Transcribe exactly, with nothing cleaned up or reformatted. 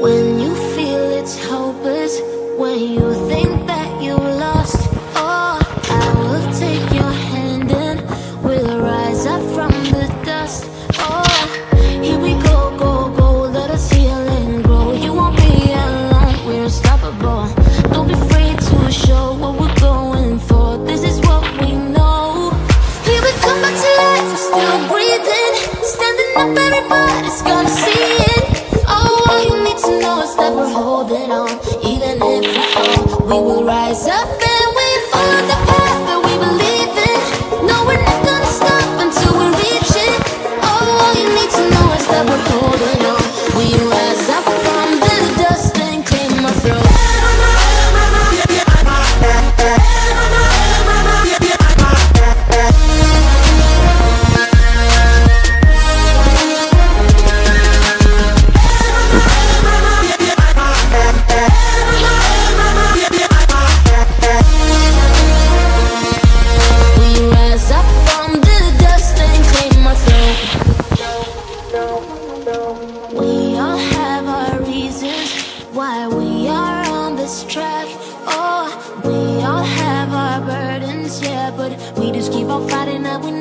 When you feel it's hopeless, when you think that you lost all, I will take your hand and we'll rise up from the dust. Oh, here we go, go, go, let us heal and grow. You won't be alone, we're unstoppable. Don't be afraid to show what we're going for. This is what we know. Here we come back to life, we're still breathing, standing up, everybody's gonna see it. That we're holding on, even if we fall, we will rise up and we follow the path that we believe in. No, we're not gonna stop until we reach it. Oh, all you need to know is that we're holding on. We rise up from the dust and clean my throat. But we just keep on fighting that we